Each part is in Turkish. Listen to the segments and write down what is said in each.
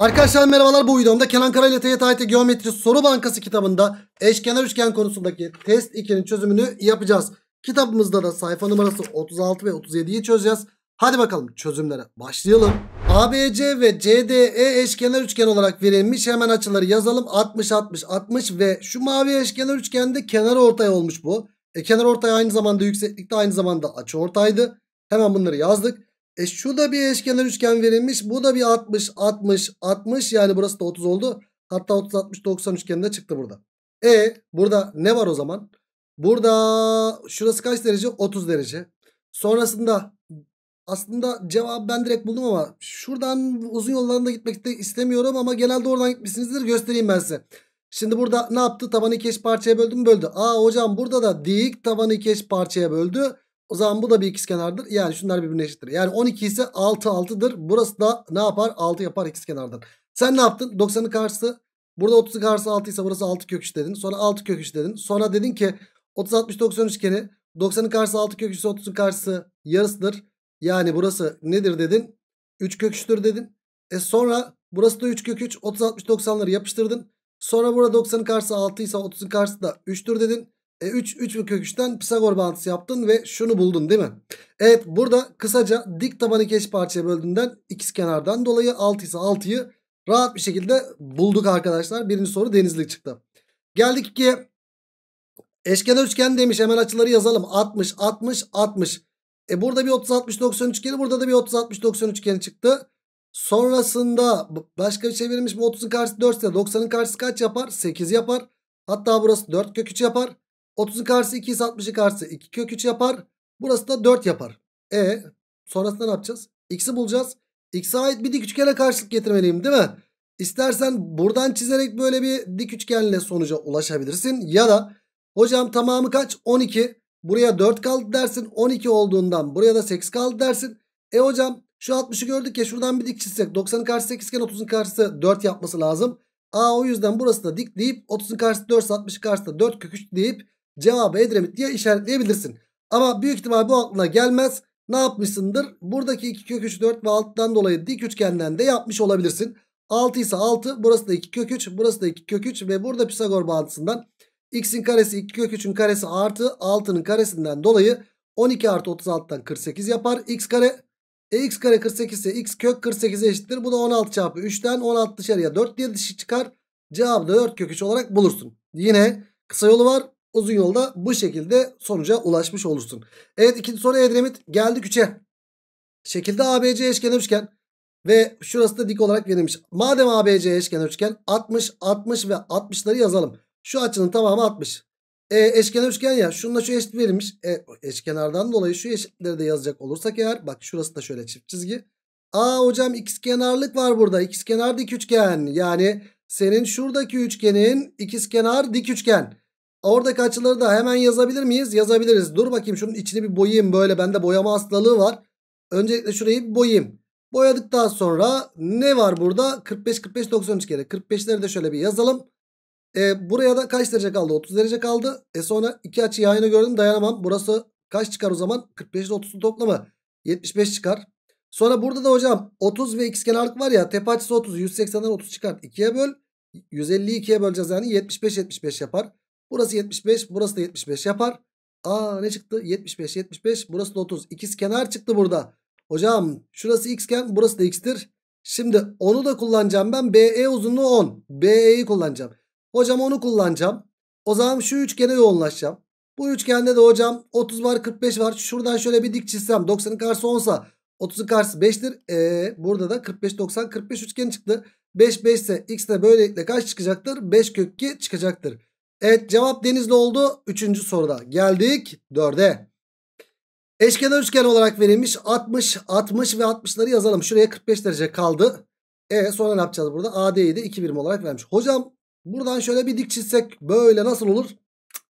Arkadaşlar merhabalar, bu videomda Kenan Kara ile TYT-AYT Geometri Soru Bankası kitabında eşkenar üçgen konusundaki test 2'nin çözümünü yapacağız. Kitabımızda da sayfa numarası 36 ve 37'yi çözeceğiz. Hadi bakalım çözümlere başlayalım. ABC ve CDE eşkenar üçgen olarak verilmiş. Hemen açıları yazalım. 60, 60, 60 ve şu mavi eşkenar üçgende kenarortay olmuş bu. Kenarortay aynı zamanda yükseklikte, aynı zamanda açıortaydı. Hemen bunları yazdık. Şu da bir eşkenar üçgen verilmiş. Bu da bir 60, 60, 60. Yani burası da 30 oldu. Hatta 30, 60, 90 üçgeninde çıktı burada. Burada ne var o zaman? Burada şurası kaç derece? 30 derece. Sonrasında aslında cevabı ben direkt buldum ama şuradan uzun yollarında gitmek de istemiyorum. Ama genelde oradan gitmişsinizdir. Göstereyim ben size. Şimdi burada ne yaptı? Tabanı iki eş parçaya böldü mü? Böldü. Hocam burada da dik tabanı iki eş parçaya böldü. O zaman bu da bir ikizkenardır. Yani şunlar birbirine eşittir. Yani 12 ise 6, 6'dır. Burası da ne yapar? 6 yapar ikizkenardan. Sen ne yaptın? 90'ın karşısı. Burada 30'ın karşısı 6 ise burası 6 kök 3 dedin. Sonra 6 kök 3 dedin. Sonra dedin ki 30, 60, 90 üçgeni. 90'ın karşısı 6 kök 3 ise 30'un karşısı yarısıdır. Yani burası nedir dedin? 3 kök 3'tür dedin. Sonra burası da 3 kök 3. 30, 60, 90'ları yapıştırdın. Sonra burada 90'ın karşısı 6 ise 30'un karşısı da 3'tür dedin. 3 ve kök 3'ten Pisagor bağıntısı yaptın ve şunu buldun değil mi? Evet, burada kısaca dik tabanı iki eş parçaya böldüğünden ikizkenardan dolayı 6 ise 6'yı rahat bir şekilde bulduk arkadaşlar. Birinci soru Denizli çıktı. Geldik ki eşkenar üçgen demiş, hemen açıları yazalım. 60, 60, 60. Burada bir 30, 60, 90 üçgeni, burada da bir 30, 60, 90 üçgeni çıktı. Sonrasında başka bir şey verilmiş mi? 30'un karşısı 4 ise 90'ın karşısı kaç yapar? 8 yapar. Hatta burası 4 kök 3 yapar. 30'un karşısı 2 ise 60'ın karşısı 2 kök 3 yapar. Burası da 4 yapar. Sonrasında ne yapacağız? X'i bulacağız. X'e ait bir dik üçgene karşılık getirmeliyim değil mi? İstersen buradan çizerek böyle bir dik üçgenle sonuca ulaşabilirsin. Ya da hocam tamamı kaç? 12. Buraya 4 kaldı dersin. 12 olduğundan buraya da 8 kaldı dersin. Hocam şu 60'ı gördük ya, şuradan bir dik çizsek. 90'ın karşısı 8 iken 30'un karşısı 4 yapması lazım. O yüzden burası da dik deyip 30'un karşısı 4 ise 60'ın karşısı 4 kök 3 deyip cevabı Edremit diye işaretleyebilirsin. Ama büyük ihtimal bu aklına gelmez. Ne yapmışsındır? Buradaki 2 kök 3, 4 ve 6'dan dolayı dik üçgenden de yapmış olabilirsin. 6 ise 6. Burası da 2 kök 3. Burası da 2 kök 3. Ve burada Pisagor bağıntısından x'in karesi 2 kök 3'ün karesi artı 6'nın karesinden dolayı 12 artı 36'dan 48 yapar. X kare. X kare 48 ise x kök 48'e eşittir. Bu da 16 çarpı 3'ten 16 dışarıya 4 diye dışı çıkar. Cevabı da 4 kök 3 olarak bulursun. Yine kısa yolu var. Uzun yolda bu şekilde sonuca ulaşmış olursun. Evet, ikinci soru Edremit. Geldik 3'e. Şekilde ABC eşkenar üçgen ve şurası da dik olarak verilmiş. Madem ABC eşkenar üçgen, 60, 60 ve 60'ları yazalım. Şu açının tamamı 60. Eşkenar üçgen ya, şununla şu eşit verilmiş. Eşkenardan dolayı şu eşitleri de yazacak olursak eğer. Bak şurası da şöyle çift çizgi. Hocam ikizkenarlık var burada. İkizkenar dik üçgen. Yani senin şuradaki üçgenin ikizkenar dik üçgen. Oradaki açıları da hemen yazabilir miyiz? Yazabiliriz. Dur bakayım şunun içini bir boyayayım böyle. Bende boyama hastalığı var. Öncelikle şurayı bir boyayayım. Boyadıktan sonra ne var burada? 45, 45, 93 kere. 45'leri de şöyle bir yazalım. Buraya da kaç derece kaldı? 30 derece kaldı. Sonra iki açı yan yana gördüm, dayanamam. Burası kaç çıkar o zaman? 45 ile 30'un toplamı 75 çıkar. Sonra burada da hocam 30 ve ikizkenarlık var ya. Tepe açısı 30. 180'den 30 çıkart. 2'ye böl. 150'yi 2'ye böleceğiz yani. 75, 75 yapar. Burası 75, burası da 75 yapar. Ne çıktı? 75, 75. Burası da 30. İkizkenar çıktı burada. Hocam şurası x'ken burası da x'tir. Şimdi onu da kullanacağım ben. BE uzunluğu 10. BE'yi kullanacağım. Hocam onu kullanacağım. O zaman şu üçgene yoğunlaşacağım. Bu üçgende de hocam 30 var, 45 var. Şuradan şöyle bir dik çizsem. 90'ın karşısı 10'sa 30'un karşısı 5'tir. Burada da 45, 90, 45 üçgeni çıktı. 5, 5 ise x de böylelikle kaç çıkacaktır? 5 kök 2 çıkacaktır. Evet, cevap Denizli oldu. Üçüncü soruda geldik 4'e. Eşkenar üçgen olarak verilmiş. 60, 60 ve 60'ları yazalım. Şuraya 45 derece kaldı. Sonra ne yapacağız burada? AD'yi de 2 birim olarak vermiş. Hocam buradan şöyle bir dik çizsek böyle nasıl olur?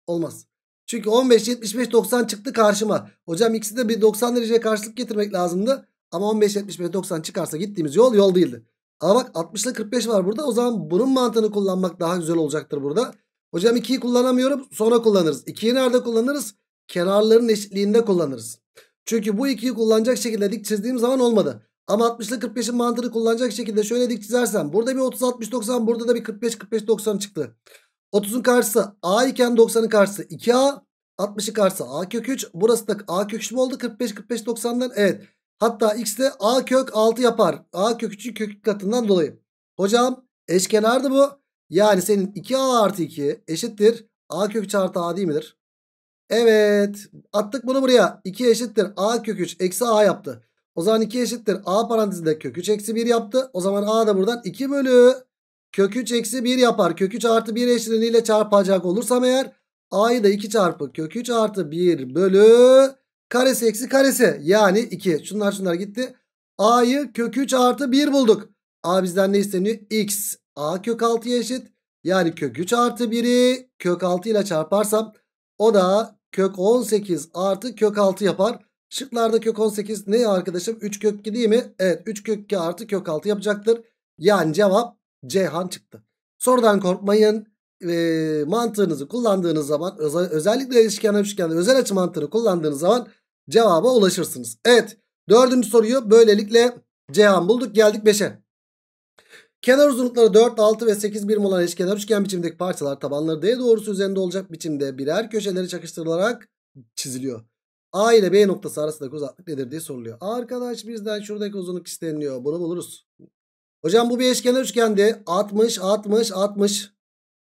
Olmaz. Çünkü 15, 75, 90 çıktı karşıma. Hocam ikisi de bir 90 dereceye karşılık getirmek lazımdı. Ama 15, 75, 90 çıkarsa gittiğimiz yol değildi. Ama bak 60 ile 45 var burada. O zaman bunun mantığını kullanmak daha güzel olacaktır burada. Hocam 2'yi kullanamıyorum, sonra kullanırız. 2'yi nerede kullanırız? Kenarların eşitliğinde kullanırız. Çünkü bu 2'yi kullanacak şekilde dik çizdiğim zaman olmadı. Ama 60 ile 45'in mantığını kullanacak şekilde şöyle dik çizersem, burada bir 30-60-90, burada da bir 45-45-90 çıktı. 30'un karşısı A iken 90'ın karşısı 2A, 60'ın karşısı A kök 3. Burası da A kök 3 mü oldu? 45-45-90'dan evet. Hatta x de A kök 6 yapar. A kök 3'ün kök katından dolayı. Hocam eşkenardı bu. Yani senin 2A artı 2 eşittir A kök 3 artı A değil midir? Evet. Attık bunu buraya. 2 eşittir A kök 3 eksi A yaptı. O zaman 2 eşittir A parantezinde kök 3 eksi 1 yaptı. O zaman A da buradan 2 bölü kök 3 eksi 1 yapar. Kök 3 artı 1 eşleniyle çarpacak olursam eğer A'yı da 2 çarpı kök 3 artı 1 bölü karesi eksi karesi. Yani 2. Şunlar gitti. A'yı kök 3 artı 1 bulduk. A bizden ne isteniyor? X. A kök 6'ya eşit. Yani kök 3 artı 1'i kök 6 ile çarparsam o da kök 18 artı kök 6 yapar. Şıklarda kök 18 ne arkadaşım? 3 kök 2 değil mi? Evet, 3 kök 2 artı kök 6 yapacaktır. Yani cevap Ceyhan çıktı. Sorudan korkmayın. Mantığınızı kullandığınız zaman, özellikle eşkenar üçgende özel açı mantığını kullandığınız zaman cevaba ulaşırsınız. Evet, 4. soruyu böylelikle Ceyhan bulduk. Geldik 5'e. Kenar uzunlukları 4, 6 ve 8 birim olan eşkenar üçgen biçimdeki parçalar tabanları D doğrusu üzerinde olacak biçimde birer köşeleri çakıştırılarak çiziliyor. A ile B noktası arasındaki uzaklık nedir diye soruluyor. Arkadaş bizden şuradaki uzunluk isteniliyor. Bunu buluruz. Hocam bu bir eşkenar üçgendi. 60, 60, 60.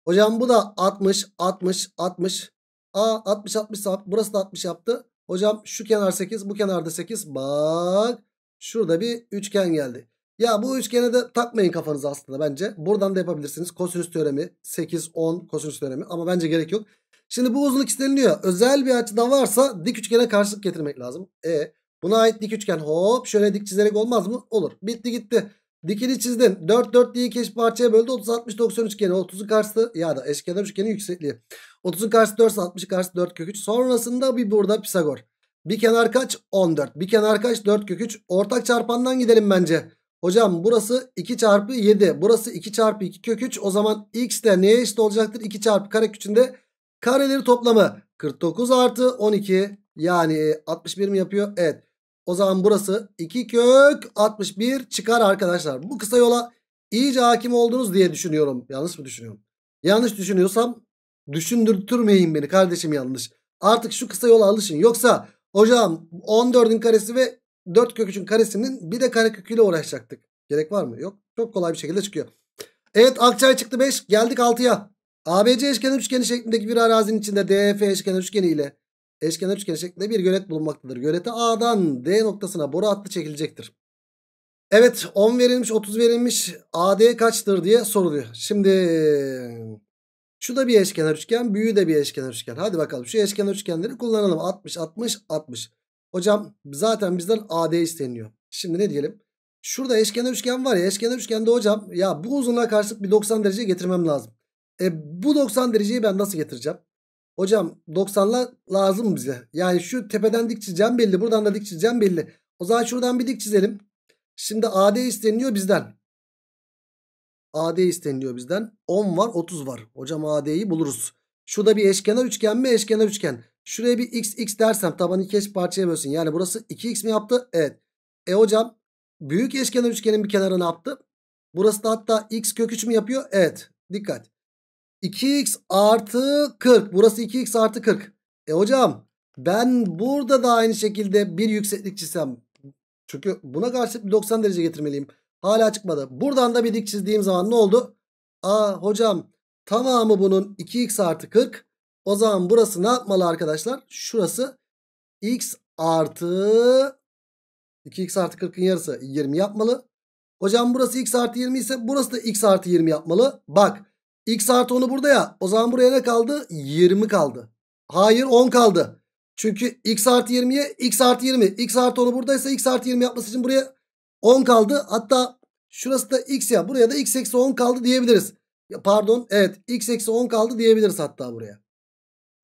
Hocam bu da 60, 60, 60. A 60, 60, 60. Burası da 60 yaptı. Hocam şu kenar 8, bu kenarda 8. Bak şurada bir üçgen geldi. Ya bu üçgene de takmayın kafanızı aslında bence. Buradan da yapabilirsiniz. Kosinüs teoremi 8, 10 kosinüs teoremi ama bence gerek yok. Şimdi bu uzunluk isteniliyor. Özel bir açıda varsa dik üçgene karşılık getirmek lazım. Buna ait dik üçgen hop şöyle dik çizerek olmaz mı? Olur. Bitti gitti. Dikini çizdin. 4 4 diye iki eş parçaya böldü. 30 60 90 üçgeni. 30'un karşısı ya da eşkenar üçgenin yüksekliği. 30'un karşısı 4, 60'ın karşısı 4 kök 3. Sonrasında bir burada Pisagor. Bir kenar kaç? 14. Bir kenar kaç? 4 kök 3. Ortak çarpandan gidelim bence. Hocam burası 2 çarpı 7. Burası 2 çarpı 2 kök 3. O zaman x de neye eşit olacaktır? 2 çarpı kare kökünde kareleri toplamı 49 artı 12 yani 61 mi yapıyor? Evet. O zaman burası 2 kök 61 çıkar arkadaşlar. Bu kısa yola iyice hakim oldunuz diye düşünüyorum. Yanlış mı düşünüyorum? Yanlış düşünüyorsam düşündürtmeyin beni kardeşim yanlış. Artık şu kısa yola alışın. Yoksa hocam 14'ün karesi ve 4 kök 3'ün karesinin bir de kare köküyle uğraşacaktık. Gerek var mı? Yok. Çok kolay bir şekilde çıkıyor. Evet, Akçay çıktı 5. Geldik 6'ya. ABC eşkenar üçgeni şeklindeki bir arazinin içinde DF eşkenar üçgeni ile eşkenar üçgeni şeklinde bir gölet bulunmaktadır. Gölete A'dan D noktasına boru hattı çekilecektir. Evet, 10 verilmiş, 30 verilmiş. AD kaçtır diye soruluyor. Şimdi şu da bir eşkenar üçgen, büyüğü de bir eşkenar üçgen. Hadi bakalım şu eşkenar üçgenleri kullanalım. 60 60 60. Hocam zaten bizden AD isteniyor. Şimdi ne diyelim? Şurada eşkenar üçgen var ya, eşkenar üçgende hocam ya bu uzunluğa karşılık bir 90 derece getirmem lazım. Bu 90 dereceyi ben nasıl getireceğim? Hocam 90'la lazım bize. Yani şu tepeden dik çizeceğim belli. Buradan da dik çizeceğim belli. O zaman şuradan bir dik çizelim. Şimdi AD isteniliyor bizden. AD isteniliyor bizden. 10 var, 30 var. Hocam AD'yi buluruz. Şurada bir eşkenar üçgen mi? Eşkenar üçgen. Şuraya bir x x dersem tabanı iki eş parçaya bölsün. Yani burası 2x mi yaptı? Evet. Hocam büyük eşkenar üçgenin bir kenarı ne yaptı? Burası da hatta x kök 3 mü yapıyor? Evet. Dikkat. 2x artı 40. Burası 2x artı 40. Hocam ben burada da aynı şekilde bir yükseklik çizsem. Çünkü buna karşı bir 90 derece getirmeliyim. Hala çıkmadı. Buradan da bir dik çizdiğim zaman ne oldu? Hocam tamamı bunun 2x artı 40. O zaman burası ne yapmalı arkadaşlar? Şurası x artı 2x artı 40'ın yarısı 20 yapmalı. Hocam burası x artı 20 ise burası da x artı 20 yapmalı. Bak. X artı 10'u burada ya. O zaman buraya ne kaldı? 20 kaldı. Hayır, 10 kaldı. Çünkü x artı 20'ye x artı 20. X artı 10'u buradaysa x artı 20 yapması için buraya 10 kaldı. Hatta şurası da x ya. Buraya da x eksi 10 kaldı diyebiliriz. Pardon. Evet. X eksi 10 kaldı diyebiliriz hatta buraya.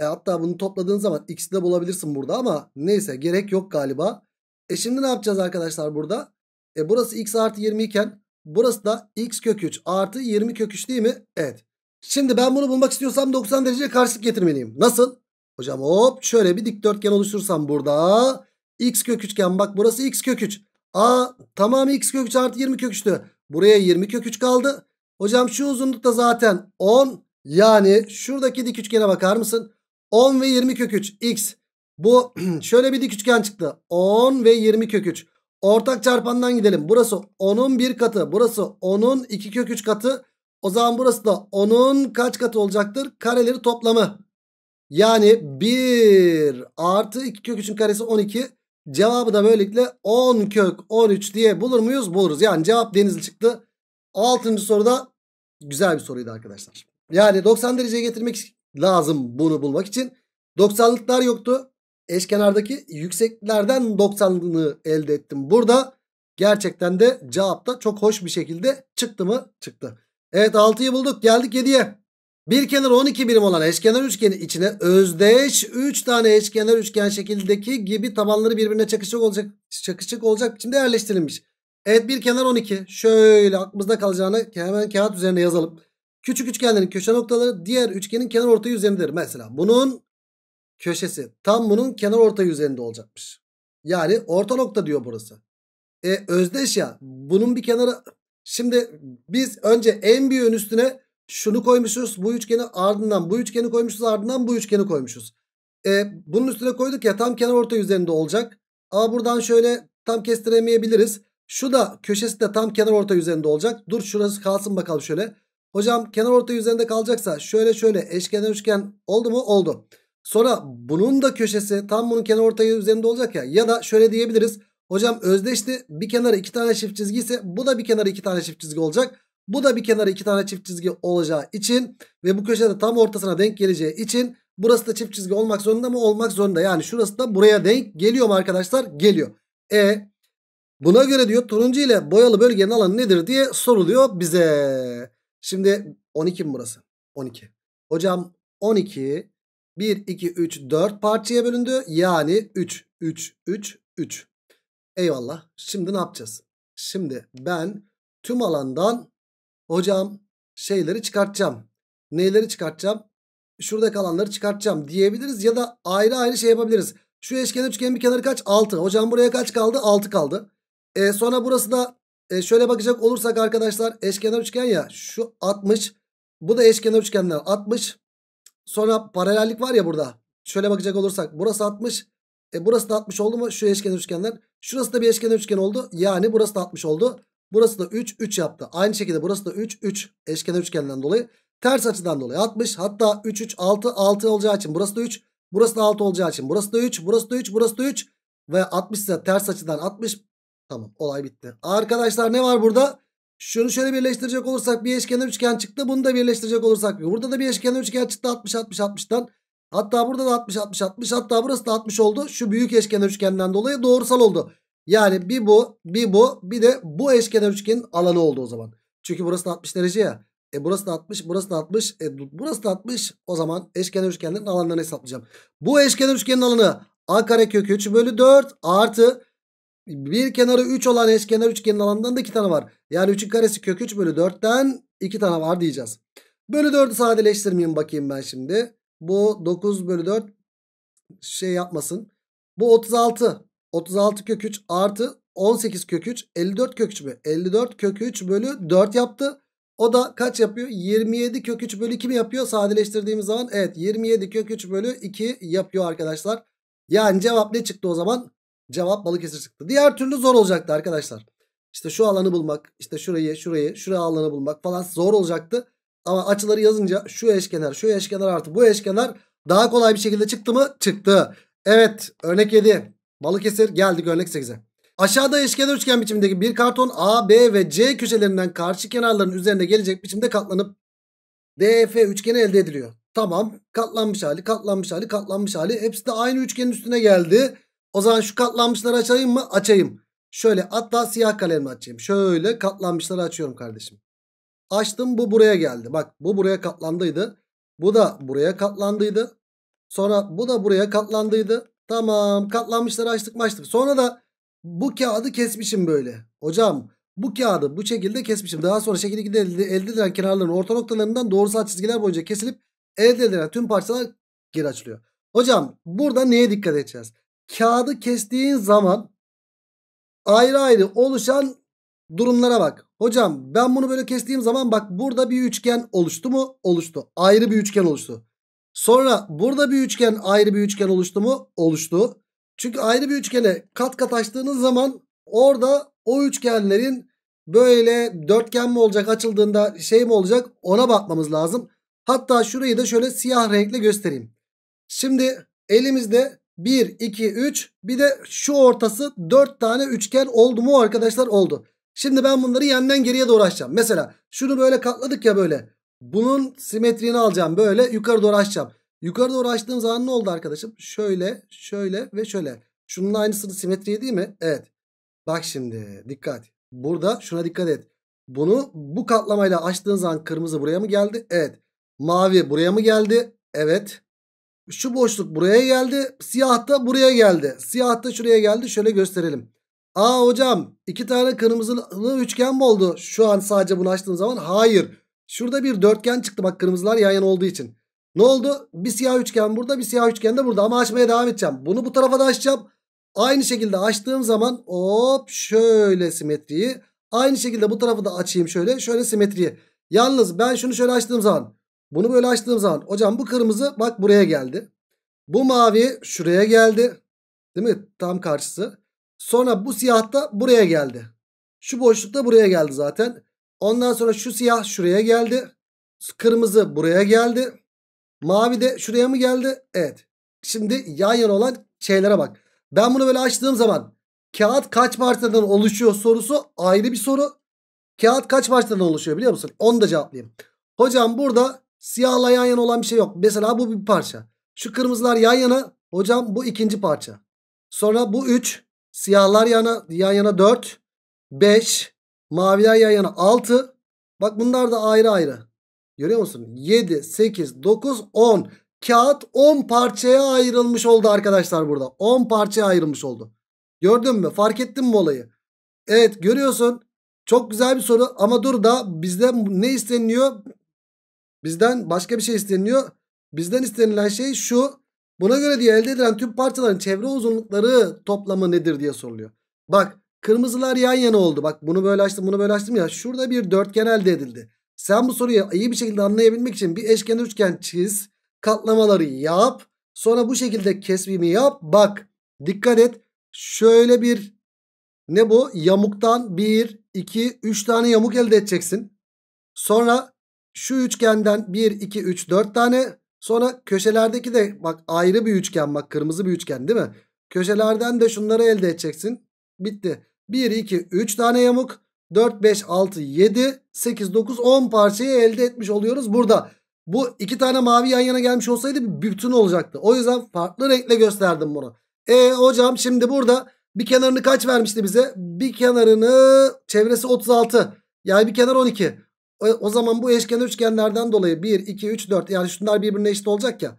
Hatta bunu topladığın zaman x'i de bulabilirsin burada ama neyse gerek yok galiba. Şimdi ne yapacağız arkadaşlar burada? Burası x artı 20 iken burası da x kök 3 artı 20 kök 3 değil mi? Evet. Şimdi ben bunu bulmak istiyorsam 90 dereceye karşılık getirmeliyim. Nasıl? Hocam hop şöyle bir dikdörtgen oluştursam burada. X kök 3'ken bak burası x kök 3. A tamamı x kök 3 artı 20 kök 3'tü. Buraya 20 kök 3 kaldı. Hocam şu uzunlukta zaten 10. Yani şuradaki dik üçgene bakar mısın? 10 ve 20 kök 3 x. Bu şöyle bir dik üçgen çıktı. 10 ve 20 kök 3. Ortak çarpandan gidelim. Burası 10'un 1 katı. Burası 10'un 2 kök 3 katı. O zaman burası da 10'un kaç katı olacaktır? Kareleri toplamı. Yani 1 artı 2 kök 3'ün karesi 12. Cevabı da böylelikle 10 kök 13 diye bulur muyuz? Buluruz. Yani cevap Denizli çıktı. 6. soruda güzel bir soruydu arkadaşlar. Yani 90 dereceye getirmek lazım bunu bulmak için. 90'lıklar yoktu. Eşkenardaki yükseklerden 90'lığını elde ettim. Burada gerçekten de cevap da çok hoş bir şekilde çıktı mı? Çıktı. Evet 6'yı bulduk. Geldik 7'ye. Bir kenarı 12 birim olan eşkenar üçgenin içine özdeş 3 tane eşkenar üçgen şekildeki gibi tabanları birbirine çakışık olacak biçimde yerleştirilmiş. Evet bir kenar 12. Şöyle aklımızda kalacağını hemen kağıt üzerine yazalım. Küçük üçgenlerin köşe noktaları diğer üçgenin kenar ortayı üzerindedir. Mesela bunun köşesi tam bunun kenar ortayı üzerinde olacakmış. Yani orta nokta diyor burası. Özdeş ya. Bunun bir kenarı. Şimdi biz önce en büyüğün üstüne şunu koymuşuz. Bu üçgeni ardından bu üçgeni koymuşuz. Ardından bu üçgeni koymuşuz. Bunun üstüne koyduk ya tam kenar ortayı üzerinde olacak. Ama buradan şöyle tam kestiremeyebiliriz. Şu da köşesi de tam kenar ortayı üzerinde olacak. Dur şurası kalsın bakalım şöyle. Hocam kenar ortayı üzerinde kalacaksa şöyle şöyle eşkenar üçgen oldu mu? Oldu. Sonra bunun da köşesi tam bunun kenar ortayı üzerinde olacak ya. Ya da şöyle diyebiliriz. Hocam özdeşti. Bir kenarı 2 tane çift çizgi ise bu da bir kenarı 2 tane çift çizgi olacak. Bu da bir kenarı 2 tane çift çizgi olacağı için ve bu köşede tam ortasına denk geleceği için burası da çift çizgi olmak zorunda mı? Olmak zorunda. Yani şurası da buraya denk geliyor mu arkadaşlar? Geliyor. Buna göre diyor turuncu ile boyalı bölgenin alanı nedir diye soruluyor bize. Şimdi 12 mi burası? 12. Hocam 12 1, 2, 3, 4 parçaya bölündü. Yani 3, 3, 3, 3. Eyvallah. Şimdi ne yapacağız? Şimdi ben tüm alandan hocam şeyleri çıkartacağım. Neyleri çıkartacağım? Şuradaki alanları çıkartacağım diyebiliriz. Ya da ayrı ayrı şey yapabiliriz. Şu eşkenar üçgenin bir kenarı kaç? 6. Hocam buraya kaç kaldı? 6 kaldı. Sonra burası da şöyle bakacak olursak arkadaşlar eşkenar üçgen ya. Şu 60. Bu da eşkenar üçgenler 60. Sonra paralellik var ya burada. Şöyle bakacak olursak burası 60. Burası da 60 oldu mu? Şu eşkenar üçgenler. Şurası da bir eşkenar üçgen oldu. Yani burası da 60 oldu. Burası da 3, 3 yaptı. Aynı şekilde burası da 3, 3 eşkenar üçgenden dolayı. Ters açıdan dolayı 60. Hatta 3, 3, 6, 6 olacağı için burası da 3. Burası da 6 olacağı için burası da 3, burası da 3, burası da 3. Ve 60 ise ters açıdan 60. Tamam olay bitti. Arkadaşlar ne var burada? Şunu şöyle birleştirecek olursak bir eşkenar üçgen çıktı. Bunu da birleştirecek olursak burada da bir eşkenar üçgen çıktı 60 60 60'tan. Hatta burada da 60 60 60. Hatta burası da 60 oldu. Şu büyük eşkenar üçgenden dolayı doğrusal oldu. Yani bir bu, bir bu, bir de bu eşkenar üçgenin alanı oldu o zaman. Çünkü burası da 60 derece ya. Burası da 60, burası da 60, burası da 60. O zaman eşkenar üçgenlerin alanlarını hesaplayacağım. Bu eşkenar üçgenin alanı a kare kök 3 bölü 4 artı bir kenarı 3 olan eşkenar üçgenin alanından da 2 tane var. Yani 3'ün karesi kök 3 bölü 4'ten 2 tane var diyeceğiz. Bölü 4'ü sadeleştirmeyeyim bakayım ben şimdi. Bu 9 bölü 4 şey yapmasın. Bu 36. 36 kök 3 artı 18 kök 3. 54 kök 3 mü? 54 kök 3 bölü 4 yaptı. O da kaç yapıyor? 27 kök 3 bölü 2 mi yapıyor? Sadeleştirdiğimiz zaman evet 27 kök 3 bölü 2 yapıyor arkadaşlar. Yani cevap ne çıktı o zaman? Cevap Balıkesir çıktı. Diğer türlü zor olacaktı arkadaşlar. İşte şu alanı bulmak, işte şurayı alanı bulmak falan zor olacaktı. Ama açıları yazınca şu eşkenar artı bu eşkenar daha kolay bir şekilde çıktı mı? Çıktı. Evet, örnek 7. Balıkesir geldik örnek 8'e. Aşağıda eşkenar üçgen biçimindeki bir karton A, B ve C köşelerinden karşı kenarların üzerine gelecek biçimde katlanıp DF üçgeni elde ediliyor. Tamam, katlanmış hali, katlanmış hali, katlanmış hali. Hepsi de aynı üçgenin üstüne geldi. O zaman şu katlanmışları açayım mı? Açayım. Şöyle hatta siyah kalemle açayım. Şöyle katlanmışları açıyorum kardeşim. Açtım, bu buraya geldi. Bak bu buraya katlandıydı. Bu da buraya katlandıydı. Sonra bu da buraya katlandıydı. Tamam, katlanmışları açtık mı? Açtık. Sonra da bu kağıdı kesmişim böyle. Hocam bu kağıdı bu şekilde kesmişim. Daha sonra şekil 2'de elde edilen kenarların orta noktalarından doğrusal çizgiler boyunca kesilip elde edilen tüm parçalar geri açılıyor. Hocam burada neye dikkat edeceğiz? Kağıdı kestiğin zaman ayrı ayrı oluşan durumlara bak. Hocam ben bunu böyle kestiğim zaman bak burada bir üçgen oluştu mu? Oluştu. Ayrı bir üçgen oluştu. Sonra burada bir üçgen, ayrı bir üçgen oluştu mu? Oluştu. Çünkü ayrı bir üçgene kat kat açtığınız zaman orada o üçgenlerin böyle dörtgen mi olacak, açıldığında şey mi olacak, ona bakmamız lazım. Hatta şurayı da şöyle siyah renkle göstereyim. Şimdi elimizde 1, 2, 3 bir de şu ortası 4 tane üçgen oldu mu arkadaşlar? Oldu. Şimdi ben bunları yandan geriye doğru açacağım. Mesela şunu böyle katladık ya böyle. Bunun simetriğini alacağım böyle yukarı doğru açacağım. Yukarı doğru açtığım zaman ne oldu arkadaşım? Şöyle, şöyle ve şöyle. Şunun aynısını simetriği değil mi? Evet. Bak şimdi dikkat. Burada şuna dikkat et. Bunu bu katlamayla açtığın zaman kırmızı buraya mı geldi? Evet. Mavi buraya mı geldi? Evet. Şu boşluk buraya geldi. Siyah da buraya geldi. Siyah da şuraya geldi. Şöyle gösterelim. Aa hocam iki tane kırmızılı üçgen mi oldu? Şu an sadece bunu açtığım zaman. Hayır. Şurada bir dörtgen çıktı. Bak kırmızılar yan yana olduğu için. Ne oldu? Bir siyah üçgen burada, bir siyah üçgen de burada. Ama açmaya devam edeceğim. Bunu bu tarafa da açacağım. Aynı şekilde açtığım zaman hop şöyle simetriyi. Aynı şekilde bu tarafı da açayım şöyle. Şöyle simetriyi. Yalnız ben şunu şöyle açtığım zaman. Bunu böyle açtığım zaman. Hocam bu kırmızı bak buraya geldi. Bu mavi şuraya geldi. Değil mi? Tam karşısı. Sonra bu siyah da buraya geldi. Şu boşlukta buraya geldi zaten. Ondan sonra şu siyah şuraya geldi. Kırmızı buraya geldi. Mavi de şuraya mı geldi? Evet. Şimdi yan yana olan şeylere bak. Ben bunu böyle açtığım zaman kağıt kaç parçadan oluşuyor sorusu ayrı bir soru. Kağıt kaç parçadan oluşuyor biliyor musun? Onu da cevaplayayım. Hocam burada siyahla yan yana olan bir şey yok. Mesela bu bir parça. Şu kırmızılar yan yana. Hocam bu ikinci parça. Sonra bu 3. Siyahlar yan yana 4. 5. Maviler yan yana 6. Bak bunlar da ayrı ayrı. Görüyor musun? 7, 8, 9, 10. Kağıt 10 parçaya ayrılmış oldu arkadaşlar burada. 10 parçaya ayrılmış oldu. Gördün mü? Fark ettin mi olayı? Evet görüyorsun. Çok güzel bir soru ama dur da bizden ne isteniliyor? Bizden başka bir şey isteniliyor. Bizden istenilen şey şu. Buna göre diye elde edilen tüm parçaların çevre uzunlukları toplamı nedir diye soruluyor. Bak kırmızılar yan yana oldu. Bak bunu böyle açtım, bunu böyle açtım ya. Şurada bir dörtgen elde edildi. Sen bu soruyu iyi bir şekilde anlayabilmek için bir eşkenar üçgen çiz. Katlamaları yap. Sonra bu şekilde kesimi yap. Bak dikkat et. Şöyle bir ne bu? Yamuktan 1, 2, 3 tane yamuk elde edeceksin. Sonra şu üçgenden 1, 2, 3, 4 tane. Sonra köşelerdeki de bak ayrı bir üçgen. Bak kırmızı bir üçgen değil mi? Köşelerden de şunları elde edeceksin. Bitti. 1, 2, 3 tane yamuk. 4, 5, 6, 7, 8, 9, 10 parçayı elde etmiş oluyoruz burada. Bu iki tane mavi yan yana gelmiş olsaydı bütün olacaktı. O yüzden farklı renkle gösterdim bunu. Hocam şimdi burada bir kenarını kaç vermişti bize? Bir kenarını çevresi 36. Yani bir kenar 12. O zaman bu eşkenar üçgenlerden dolayı 1, 2, 3, 4. Yani şunlar birbirine eşit olacak ya.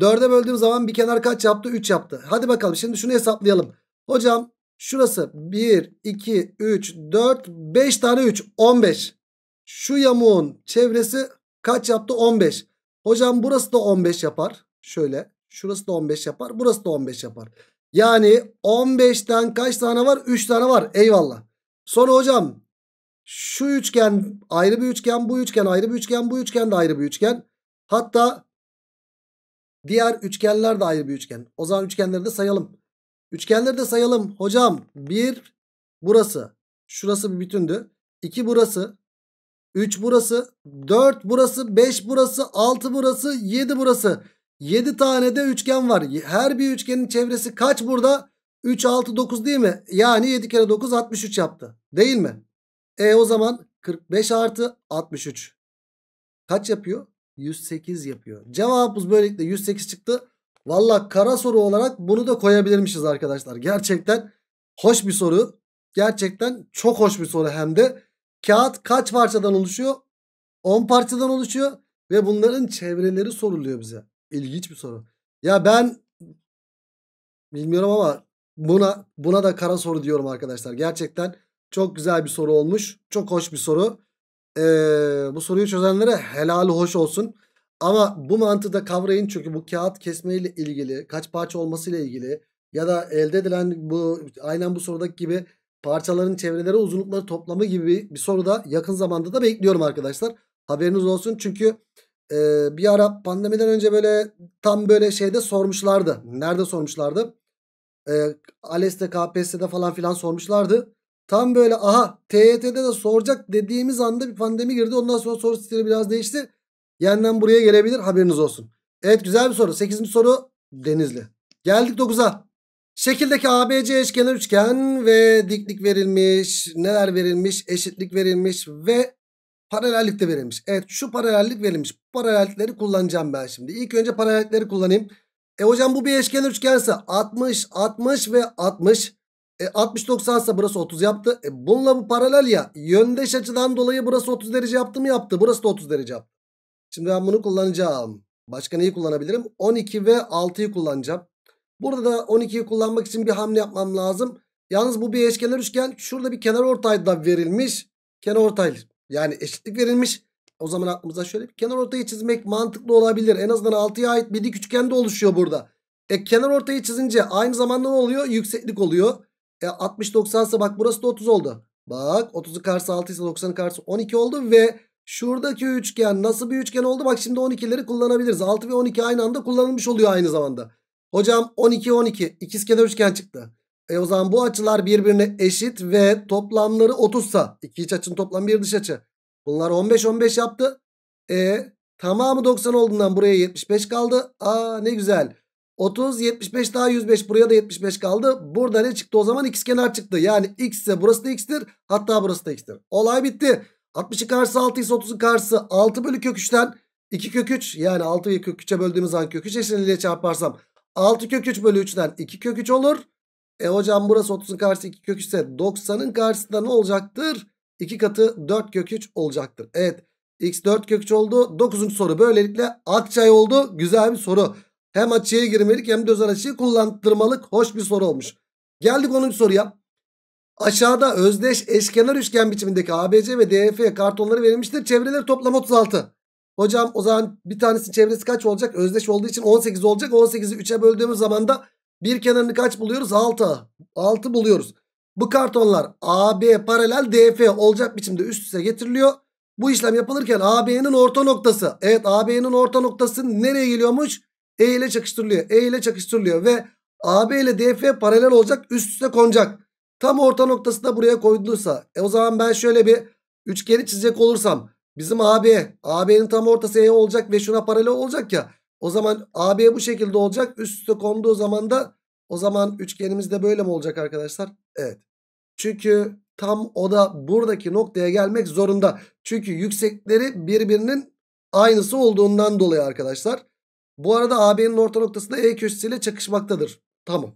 4'e böldüğüm zaman bir kenar kaç yaptı? 3 yaptı. Hadi bakalım şimdi şunu hesaplayalım. Hocam şurası 1, 2, 3, 4, 5 tane 3. 15. Şu yamuğun çevresi kaç yaptı? 15. Hocam burası da 15 yapar. Şöyle. Şurası da 15 yapar. Burası da 15 yapar. Yani 15'ten kaç tane var? 3 tane var. Eyvallah. Sonra hocam şu üçgen ayrı bir üçgen. Bu üçgen ayrı bir üçgen. Bu üçgen de ayrı bir üçgen. Hatta diğer üçgenler de ayrı bir üçgen. O zaman üçgenleri de sayalım. Üçgenleri de sayalım. Hocam 1 burası. Şurası bir bütündü. 2 burası. 3 burası, 4 burası, 5 burası, 6 burası, 7 burası. 7 tane de üçgen var. Her bir üçgenin çevresi kaç burada? 3, 6, 9 değil mi? Yani 7 kere 9 63 yaptı. Değil mi? O zaman 45 artı 63. Kaç yapıyor? 108 yapıyor. Cevabımız böylelikle 108 çıktı. Valla kara soru olarak bunu da koyabilirmişiz arkadaşlar. Gerçekten hoş bir soru. Gerçekten çok hoş bir soru hem de. Kağıt kaç parçadan oluşuyor? 10 parçadan oluşuyor. Ve bunların çevreleri soruluyor bize. İlginç bir soru. Ya ben bilmiyorum ama buna da kara soru diyorum arkadaşlar. Gerçekten çok güzel bir soru olmuş. Çok hoş bir soru. Bu soruyu çözenlere helali hoş olsun. Ama bu mantığı da kavrayın. Çünkü bu kağıt kesmeyle ilgili, kaç parça olmasıyla ilgili ya da elde edilen bu aynen bu sorudaki gibi parçaların çevreleri uzunlukları toplamı gibi bir soru da yakın zamanda da bekliyorum arkadaşlar. Haberiniz olsun çünkü bir ara pandemiden önce böyle tam böyle şeyde sormuşlardı. Nerede sormuşlardı? ALES'te, KPSS'de falan filan sormuşlardı. Tam böyle aha TYT'de de soracak dediğimiz anda bir pandemi girdi. Ondan sonra soru stili biraz değişti. Yeniden buraya gelebilir, haberiniz olsun. Evet, güzel bir soru. 8. soru Denizli. Geldik 9'a. Şekildeki ABC eşkenar üçgen ve diklik verilmiş. Neler verilmiş? Eşitlik verilmiş ve paralellik de verilmiş. Evet, şu paralellik verilmiş. Paralellikleri kullanacağım ben şimdi. İlk önce paralellikleri kullanayım. Hocam bu bir eşkenar üçgense 60, 60 ve 60. 60-90 ise burası 30 yaptı. Bununla bu paralel ya. Yöndeş açıdan dolayı burası 30 derece yaptı mı? Yaptı. Burası da 30 derece yaptı. Şimdi ben bunu kullanacağım. Başka neyi kullanabilirim? 12 ve 6'yı kullanacağım. Burada da 12'yi kullanmak için bir hamle yapmam lazım. Yalnız bu bir eşkenar üçgen. Şurada bir kenarortay da verilmiş. Kenarortay yani eşitlik verilmiş. O zaman aklımıza şöyle bir kenarortayı çizmek mantıklı olabilir. En azından 6'ya ait bir dik üçgen de oluşuyor burada. Kenarortayı çizince aynı zamanda ne oluyor? Yükseklik oluyor. 60-90 ise bak burası da 30 oldu. Bak 30'u karşı 6 ise 90'ı karşı 12 oldu ve şuradaki üçgen nasıl bir üçgen oldu? Bak şimdi 12'leri kullanabiliriz. 6 ve 12 aynı anda kullanılmış oluyor aynı zamanda. Hocam 12-12 ikizkenar üçgen çıktı. O zaman bu açılar birbirine eşit ve toplamları 30'sa iki iç açının toplamı bir dış açı. Bunlar 15-15 yaptı. Tamamı 90 olduğundan buraya 75 kaldı. Aa ne güzel. 30, 75 daha 105. Buraya da 75 kaldı. Burada ne çıktı o zaman? İkizkenar çıktı. Yani x ise burası da x'tir. Hatta burası da x'tir. Olay bitti. 60'ın karşısı 6 ise 30'un karşısı 6 bölü kök 3'ten 2 kök 3. Yani 6'yı kök 3'e böldüğümüz zaman kök 3 eşleniyle çarparsam 6 kök 3 bölü 3'ten 2 kök 3 olur. Hocam burası 30'un karşısı 2 kök 3 ise 90'ın karşısında ne olacaktır? 2 katı 4 kök 3 olacaktır. Evet. X 4 kök 3 oldu. 9. soru. Böylelikle Akçay oldu. Güzel bir soru. Hem açıya girmelik hem de özel açıyı kullandırmalık. Hoş bir soru olmuş. Geldik 10. soruya. Aşağıda özdeş eşkenar üçgen biçimindeki ABC ve DF kartonları verilmiştir. Çevreleri toplam 36. Hocam o zaman bir tanesinin çevresi kaç olacak? Özdeş olduğu için 18 olacak. 18'i 3'e böldüğümüz zaman da bir kenarını kaç buluyoruz? 6 buluyoruz. Bu kartonlar AB paralel DF olacak biçimde üst üste getiriliyor. Bu işlem yapılırken AB'nin orta noktası. Evet, AB'nin orta noktası nereye geliyormuş? E ile çakıştırılıyor. E ile çakıştırılıyor ve AB ile DF paralel olacak, üst üste konacak. Tam orta noktası da buraya koyulursa o zaman ben şöyle bir üçgeni çizecek olursam bizim AB'nin tam ortası E olacak ve şuna paralel olacak ya. O zaman AB bu şekilde olacak. Üst üste konduğu zaman da o zaman üçgenimiz de böyle mi olacak arkadaşlar? Evet. Çünkü tam o da buradaki noktaya gelmek zorunda. Çünkü yüksekleri birbirinin aynısı olduğundan dolayı arkadaşlar. Bu arada AB'nin orta noktası da E köşesiyle çakışmaktadır. Tamam.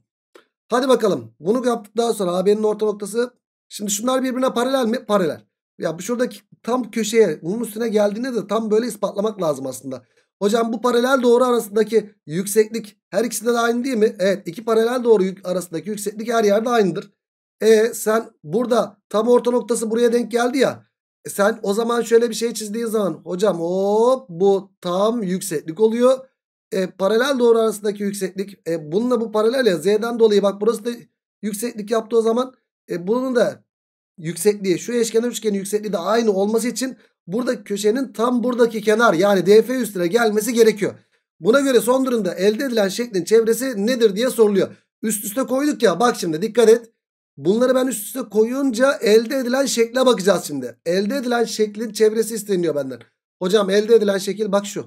Hadi bakalım. Bunu yaptıktan sonra AB'nin orta noktası. Şimdi şunlar birbirine paralel mi? Paralel. Ya bu şuradaki tam köşeye, bunun üstüne geldiğinde de tam böyle ispatlamak lazım aslında. Hocam bu paralel doğru arasındaki yükseklik her ikisinde de aynı değil mi? Evet. İki paralel doğru arasındaki yükseklik her yerde aynıdır. Sen burada tam orta noktası buraya denk geldi ya. Sen o zaman şöyle bir şey çizdiğin zaman hocam hop bu tam yükseklik oluyor. Paralel doğru arasındaki yükseklik bununla bu paralel ya, Z'den dolayı bak burası da yükseklik yaptı o zaman bunun da yüksekliği, şu eşkenar üçgenin yüksekliği de aynı olması için buradaki köşenin tam buradaki kenar yani DF üstüne gelmesi gerekiyor. Buna göre son durumda elde edilen şeklin çevresi nedir diye soruluyor. Üst üste koyduk ya, bak şimdi dikkat et, bunları ben üst üste koyunca elde edilen şekle bakacağız şimdi. Elde edilen şeklin çevresi isteniyor benden. Hocam elde edilen şekil bak şu.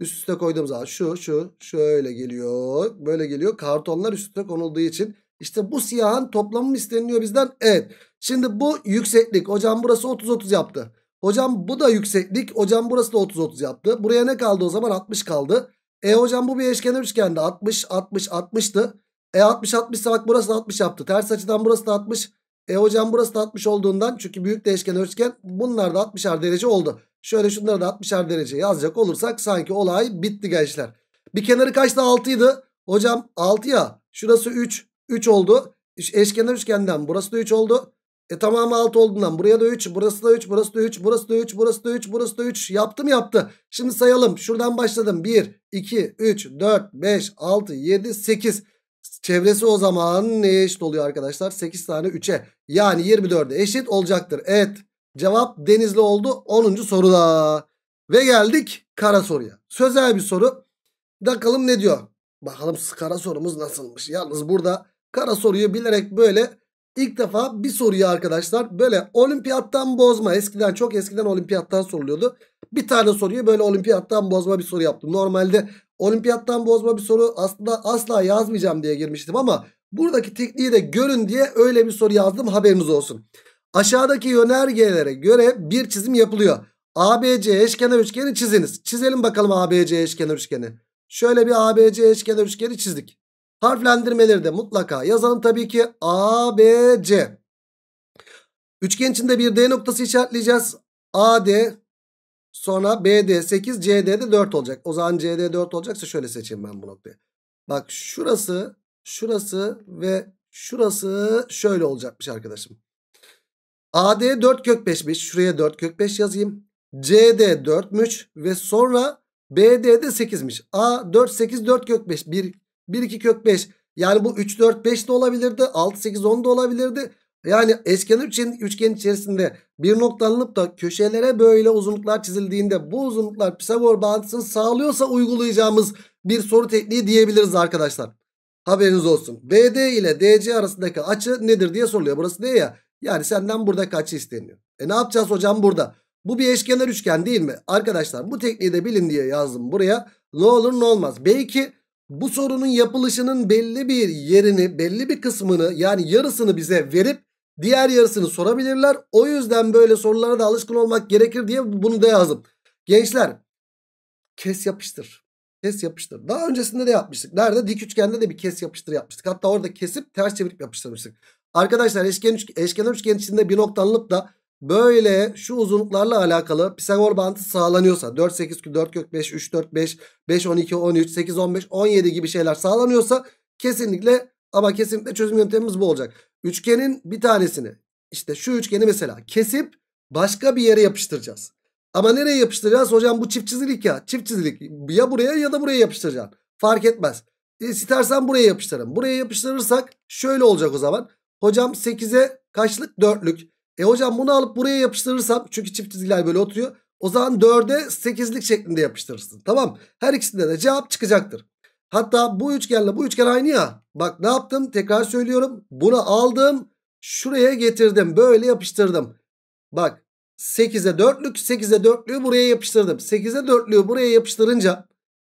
Üst üste koyduğumuz zaman şu şöyle geliyor, böyle geliyor. Kartonlar üst üste konulduğu için işte bu siyahın toplamı mı isteniliyor bizden? Evet. Şimdi bu yükseklik. Hocam burası 30-30 yaptı. Hocam bu da yükseklik. Hocam burası da 30-30 yaptı. Buraya ne kaldı o zaman? 60 kaldı. Hocam bu bir eşkenar üçgende 60-60-60'tı. 60-60 ise bak burası da 60 yaptı. Ters açıdan burası da 60. Hocam burası da 60 olduğundan, çünkü büyük de eşkenar üçgen, bunlar da 60'ar derece oldu. Şöyle şunları da 60'ar derece yazacak olursak sanki olay bitti gençler. Bir kenarı kaçtı? 6'ydı. Hocam 6 ya. Şurası 3. 3 oldu. Eşkenar üçgenden burası da 3 oldu. Tamamı 6 olduğundan buraya da 3. Burası da 3. Burası da 3. Burası da 3. Burası da 3. Burası da 3. Yaptı mı? Yaptı. Şimdi sayalım. Şuradan başladım. 1, 2, 3, 4, 5, 6, 7, 8. Çevresi o zaman neye eşit oluyor arkadaşlar? 8 tane 3'e. Yani 24'e eşit olacaktır. Evet. Cevap Denizli oldu 10. soruda. Ve geldik kara soruya. Sözel bir soru. Bakalım ne diyor? Bakalım kara sorumuz nasılmış? Yalnız burada kara soruyu bilerek böyle ilk defa bir soruyu arkadaşlar böyle olimpiyattan bozma. Eskiden, çok eskiden olimpiyattan soruluyordu. Bir tane soruyu böyle olimpiyattan bozma bir soru yaptım. Normalde olimpiyattan bozma bir soru aslında asla yazmayacağım diye girmiştim ama buradaki tekniği de görün diye öyle bir soru yazdım, haberiniz olsun. Aşağıdaki yönergelere göre bir çizim yapılıyor. ABC eşkenar üçgeni çiziniz. Çizelim bakalım ABC eşkenar üçgeni. Şöyle bir ABC eşkenar üçgeni çizdik. Harflendirmeleri de mutlaka yazalım tabii ki. ABC. Üçgen içinde bir D noktası işaretleyeceğiz. AD, sonra BD 8, CD'de 4 olacak. O zaman CD 4 olacaksa şöyle seçeyim ben bu noktayı. Bak şurası, şurası ve şurası şöyle olacakmış arkadaşım. AD 4 kök 5'miş. Şuraya 4 kök 5 yazayım. CD 4'müş ve sonra BD'de 8'miş. A 4 8 4 kök 5 1 2 kök 5. Yani bu 3 4 5 de olabilirdi. 6 8 10 da olabilirdi. Yani eşkenar üçgen içerisinde bir nokta alınıp da köşelere böyle uzunluklar çizildiğinde bu uzunluklar Pisagor bağıntısını sağlıyorsa uygulayacağımız bir soru tekniği diyebiliriz arkadaşlar. Haberiniz olsun. BD ile DC arasındaki açı nedir diye soruluyor. Burası ne ya? Yani senden buradaki açı isteniyor. E ne yapacağız hocam burada? Bu bir eşkenar üçgen değil mi? Arkadaşlar bu tekniği de bilin diye yazdım buraya. Ne olur ne olmaz. Belki bu sorunun yapılışının belli bir yerini, belli bir kısmını, yani yarısını bize verip diğer yarısını sorabilirler. O yüzden böyle sorulara da alışkın olmak gerekir diye bunu da yazdım. Gençler, kes yapıştır. Kes yapıştır. Daha öncesinde de yapmıştık. Nerede? Dik üçgende de bir kes yapıştır yapmıştık. Hatta orada kesip ters çevirip yapıştırmıştık. Arkadaşlar eşkenar üçgen içinde bir nokta alınıp da böyle şu uzunluklarla alakalı Pisagor bağıntısı sağlanıyorsa 4 8 4 kök 5 3 4 5 5 12 13 8 15 17 gibi şeyler sağlanıyorsa kesinlikle ama kesinlikle çözüm yöntemimiz bu olacak. Üçgenin bir tanesini, işte şu üçgeni mesela kesip başka bir yere yapıştıracağız. Ama nereye yapıştıracağız? Hocam bu çift çizilik ya. Çift çizilik. Ya buraya ya da buraya yapıştıracaksın. Fark etmez. İstersen buraya yapıştıralım. Buraya yapıştırırsak şöyle olacak o zaman. Hocam 8'e kaçlık? 4'lük. E hocam bunu alıp buraya yapıştırırsam, çünkü çift çizgiler böyle oturuyor. O zaman 4'e 8'lik şeklinde yapıştırırsın. Tamam. Her ikisinde de cevap çıkacaktır. Hatta bu üçgenle bu üçgen aynı ya. Bak ne yaptım? Tekrar söylüyorum. Bunu aldım. Şuraya getirdim. Böyle yapıştırdım. Bak 8'e 4'lük, 8'e 4'lüğü buraya yapıştırdım. 8'e 4'lüğü buraya yapıştırınca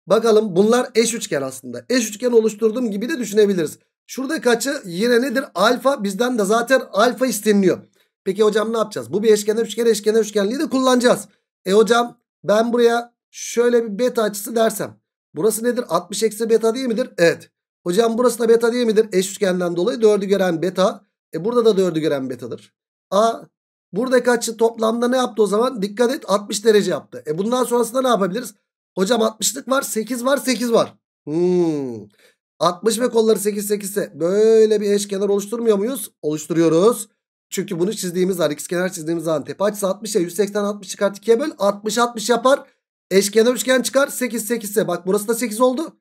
bakalım, bunlar eş üçgen aslında. Eş üçgen oluşturduğum gibi de düşünebiliriz. Şuradaki açı yine nedir? Alfa. Bizden de zaten alfa isteniliyor. Peki hocam ne yapacağız? Bu bir eşkenar üçgen. Eşkenar üçgenliği de kullanacağız. E hocam ben buraya şöyle bir beta açısı dersem. Burası nedir? 60 eksi beta değil midir? Evet. Hocam burası da beta değil midir? Eş üçgenden dolayı 4'ü gören beta. E burada da 4'ü gören betadır. A buradaki açı toplamda ne yaptı o zaman? Dikkat et, 60 derece yaptı. E bundan sonrasında ne yapabiliriz? Hocam 60'lık var, 8 var, 8 var. 60 ve kolları 8 8 ise böyle bir eşkenar oluşturmuyor muyuz? Oluşturuyoruz. Çünkü bunu çizdiğimiz zaman, ikizkenar çizdiğimiz zaman tepe açısı 60'a 180 60 çıkart 2'ye böl 60 60 yapar. Eşkenar üçgen çıkar 8 8 ise bak burası da 8 oldu.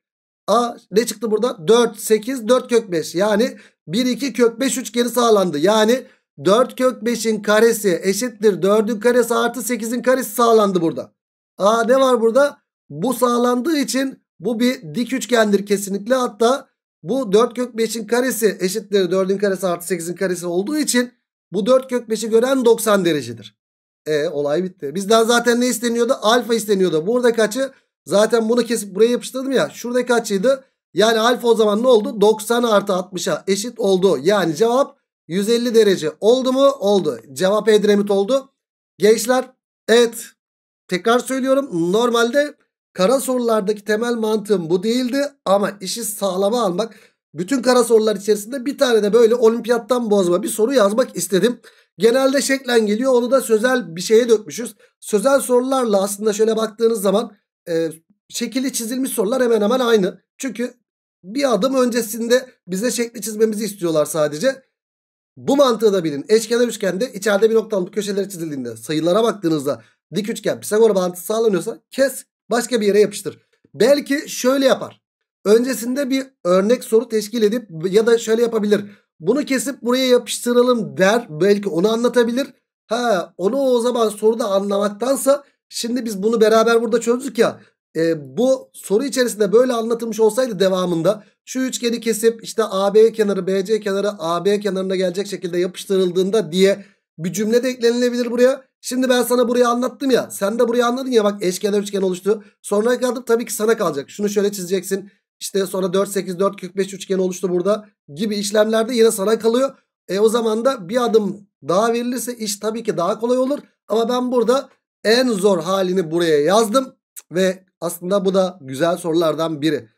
A ne çıktı burada? 4 8 4 kök 5, yani 1 2 kök 5 üçgeni sağlandı. Yani 4 kök 5'in karesi eşittir 4'ün karesi artı 8'in karesi sağlandı burada. A ne var burada? Bu sağlandığı için bu bir dik üçgendir kesinlikle. Hatta bu 4 kök 5'in karesi eşittir 4'ün karesi artı 8'in karesi olduğu için bu 4 kök 5'i gören 90 derecedir. Olay bitti. Bizden zaten ne isteniyordu? Alfa isteniyordu. Buradaki açı zaten, bunu kesip buraya yapıştırdım ya. Şuradaki açıydı. Yani alfa o zaman ne oldu? 90 artı 60'a eşit oldu. Yani cevap 150 derece oldu mu? Oldu. Cevap Edremit oldu. Gençler, evet. Tekrar söylüyorum. Normalde kara sorulardaki temel mantığım bu değildi ama işi sağlama almak, bütün kara sorular içerisinde bir tane de böyle olimpiyattan bozma bir soru yazmak istedim. Genelde şeklen geliyor, onu da sözel bir şeye dökmüşüz. Sözel sorularla aslında şöyle baktığınız zaman şekilli çizilmiş sorular hemen hemen aynı. Çünkü bir adım öncesinde bize şekli çizmemizi istiyorlar sadece. Bu mantığı da bilin. Eşkenar üçgende içeride bir noktalı köşeleri çizildiğinde, sayılara baktığınızda dik üçgen Pisagor bağıntısı sağlanıyorsa kes, başka bir yere yapıştır. Belki şöyle yapar. Öncesinde bir örnek soru teşkil edip ya da şöyle yapabilir. Bunu kesip buraya yapıştıralım der. Belki onu anlatabilir. Ha, onu o zaman soruda anlamaktansa şimdi biz bunu beraber burada çözdük ya. Bu soru içerisinde böyle anlatılmış olsaydı devamında şu üçgeni kesip işte AB kenarı, BC kenarı, AB kenarına gelecek şekilde yapıştırıldığında diye bir cümle de eklenilebilir buraya. Şimdi ben sana burayı anlattım ya. Sen de burayı anladın ya, bak eşkenar üçgen oluştu. Sonra kaldım, tabii ki sana kalacak. Şunu şöyle çizeceksin. İşte sonra 4, 8, 4, kök 5 üçgeni oluştu burada gibi işlemlerde yine sana kalıyor. O zaman da bir adım daha verilirse iş tabii ki daha kolay olur. Ama ben burada en zor halini buraya yazdım. Ve aslında bu da güzel sorulardan biri.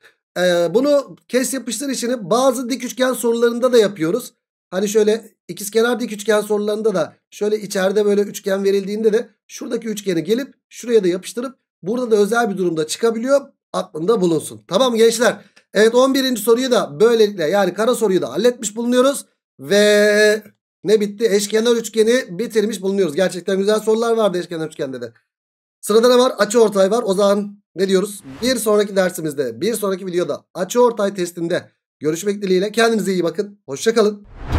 Bunu kes yapıştır işini bazı dik üçgen sorularında da yapıyoruz. Hani şöyle ikizkenar dik üçgen sorularında da şöyle içeride böyle üçgen verildiğinde de şuradaki üçgeni gelip şuraya da yapıştırıp burada da özel bir durumda çıkabiliyor. Aklında bulunsun. Tamam gençler. Evet, 11. soruyu da böylelikle, yani kara soruyu da halletmiş bulunuyoruz. Ve ne bitti? Eşkenar üçgeni bitirmiş bulunuyoruz. Gerçekten güzel sorular vardı eşkenar üçgende de. Sırada ne var? Açıortay var. O zaman ne diyoruz? Bir sonraki dersimizde, bir sonraki videoda açıortay testinde görüşmek dileğiyle. Kendinize iyi bakın. Hoşça kalın.